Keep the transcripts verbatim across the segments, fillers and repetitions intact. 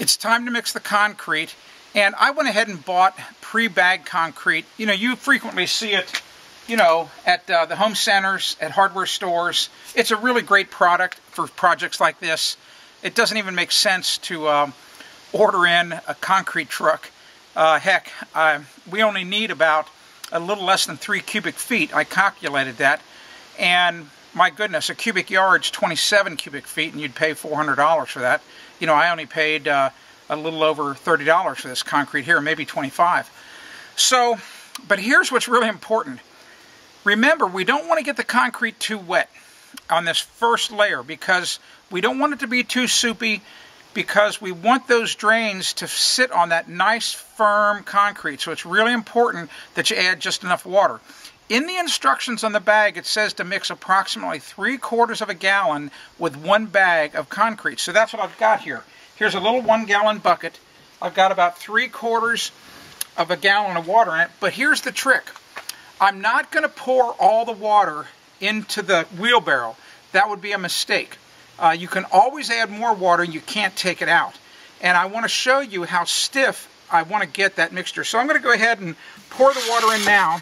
It's time to mix the concrete, and I went ahead and bought pre-bagged concrete. You know, you frequently see it, you know, at uh, the home centers, at hardware stores. It's a really great product for projects like this. It doesn't even make sense to um, order in a concrete truck. Uh, heck, uh, we only need about a little less than three cubic feet. I calculated that, and my goodness, a cubic yard's twenty-seven cubic feet, and you'd pay four hundred dollars for that. You know, I only paid uh, a little over thirty dollars for this concrete here, maybe twenty-five dollars. So, but here's what's really important. Remember, we don't want to get the concrete too wet on this first layer, because we don't want it to be too soupy, because we want those drains to sit on that nice firm concrete. So it's really important that you add just enough water. In the instructions on the bag, it says to mix approximately three quarters of a gallon with one bag of concrete. So that's what I've got here. Here's a little one gallon bucket. I've got about three quarters of a gallon of water in it, but here's the trick. I'm not going to pour all the water into the wheelbarrow. That would be a mistake. Uh, you can always add more water, and you can't take it out. And I want to show you how stiff I want to get that mixture. So I'm going to go ahead and pour the water in now.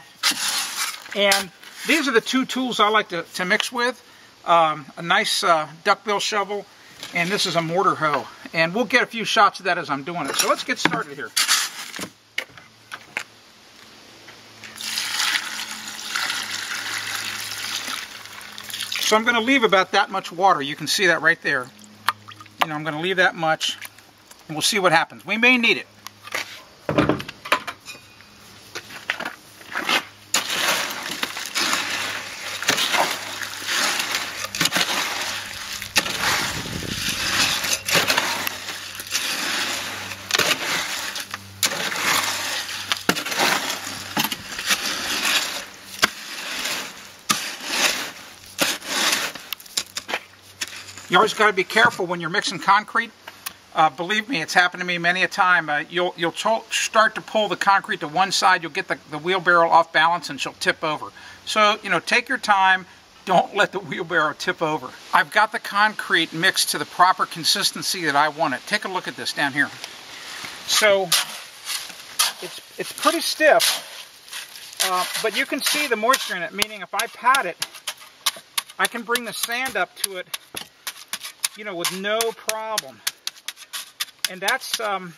And these are the two tools I like to, to mix with, um, a nice uh, duckbill shovel, and this is a mortar hoe. And we'll get a few shots of that as I'm doing it. So let's get started here. So I'm going to leave about that much water. You can see that right there. You know, I'm going to leave that much, and we'll see what happens. We may need it. You always got to be careful when you're mixing concrete. Uh, believe me, it's happened to me many a time. Uh, you'll you'll start to pull the concrete to one side, you'll get the, the wheelbarrow off balance, and she'll tip over. So, you know, take your time. Don't let the wheelbarrow tip over. I've got the concrete mixed to the proper consistency that I want it. Take a look at this down here. So, it's, it's pretty stiff, uh, but you can see the moisture in it, meaning if I pat it, I can bring the sand up to it, you know, with no problem. And that's, um,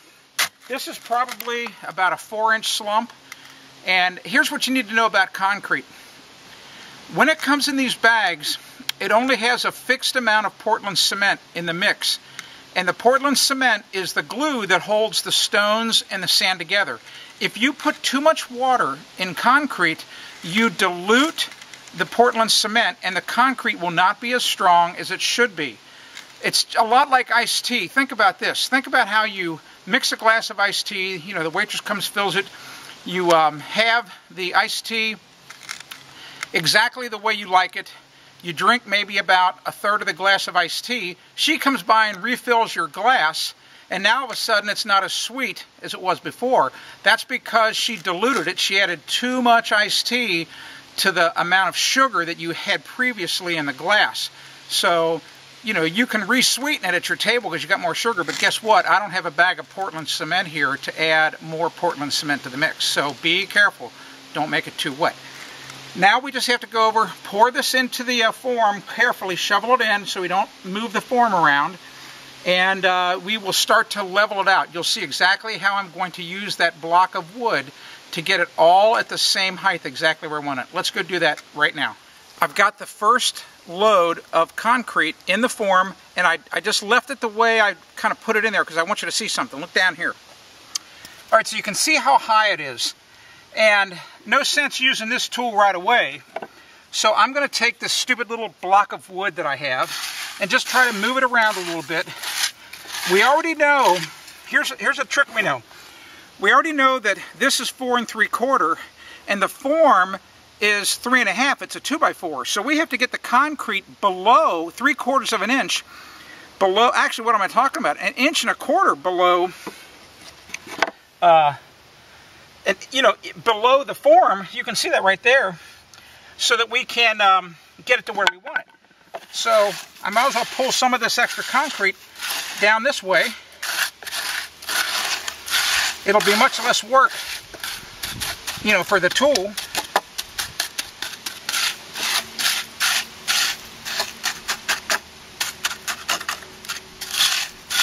this is probably about a four inch slump. And here's what you need to know about concrete. When it comes in these bags, it only has a fixed amount of Portland cement in the mix. And the Portland cement is the glue that holds the stones and the sand together. If you put too much water in concrete, you dilute the Portland cement, and the concrete will not be as strong as it should be. It's a lot like iced tea. Think about this. Think about how you mix a glass of iced tea. You know, the waitress comes, fills it. You um, have the iced tea exactly the way you like it. You drink maybe about a third of the glass of iced tea. She comes by and refills your glass, and now all of a sudden it's not as sweet as it was before. That's because she diluted it. She added too much iced tea to the amount of sugar that you had previously in the glass. So, you know, you can re-sweeten it at your table because you got more sugar, but guess what? I don't have a bag of Portland cement here to add more Portland cement to the mix, so be careful. Don't make it too wet. Now we just have to go over, pour this into the uh, form, carefully shovel it in so we don't move the form around, and uh, we will start to level it out. You'll see exactly how I'm going to use that block of wood to get it all at the same height exactly where I want it. Let's go do that right now. I've got the first load of concrete in the form, and I, I just left it the way I kind of put it in there because I want you to see something. Look down here. All right, so you can see how high it is, and no sense using this tool right away, so I'm going to take this stupid little block of wood that I have and just try to move it around a little bit. We already know, here's, here's a trick we know. We already know that this is four and three quarter, and the form is three and a half. It's a two by four. So we have to get the concrete below three quarters of an inch below, actually what am I talking about? An inch and a quarter below, uh, and, you know, below the form. You can see that right there, so that we can um, get it to where we want it. So I might as well pull some of this extra concrete down this way it'll be much less work, you know, for the tool.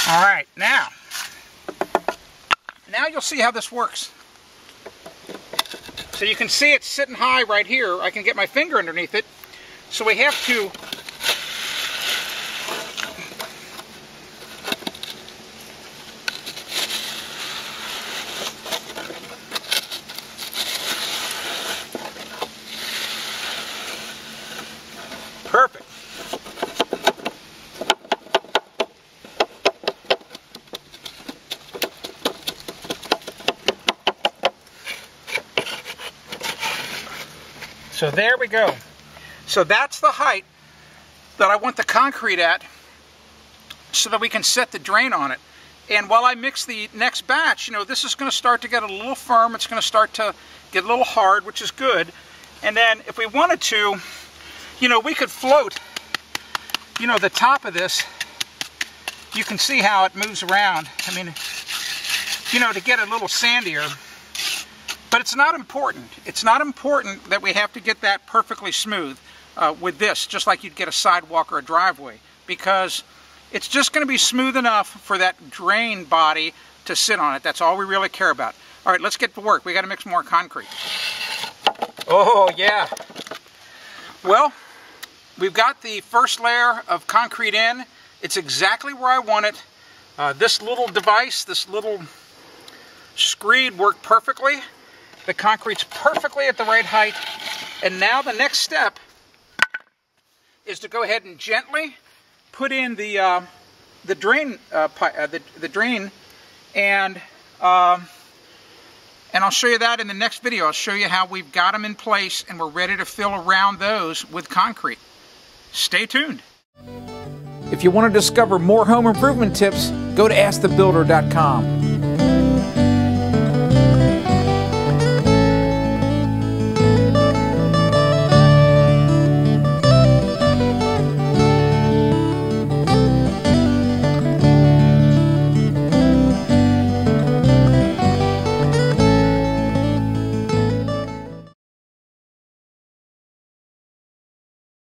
All right, now, now you'll see how this works. So you can see it's sitting high right here. I can get my finger underneath it. So we have to perfect. So there we go. So that's the height that I want the concrete at so that we can set the drain on it. And while I mix the next batch, you know, this is going to start to get a little firm. It's going to start to get a little hard, which is good. And then if we wanted to, you know, we could float, you know, the top of this. You can see how it moves around. I mean, you know, to get a little sandier. But it's not important. It's not important that we have to get that perfectly smooth uh, with this, just like you'd get a sidewalk or a driveway, because it's just going to be smooth enough for that drain body to sit on it. That's all we really care about. All right, let's get to work. We got to mix more concrete. Oh, yeah. Well, we've got the first layer of concrete in. It's exactly where I want it. Uh, this little device, this little screed worked perfectly. The concrete's perfectly at the right height. And now the next step is to go ahead and gently put in the uh, the drain uh, uh, the, the drain, and um, and I'll show you that in the next video. I'll show you how we've got them in place and we're ready to fill around those with concrete. Stay tuned. If you want to discover more home improvement tips, go to ask the builder dot com.